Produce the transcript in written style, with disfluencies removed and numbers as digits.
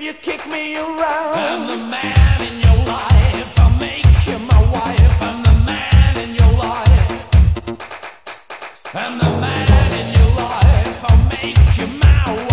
you kick me around, I'm the man in your life, I'll make you my wife. I'm the man in your life, I'm the man in your life, I'll make you my wife.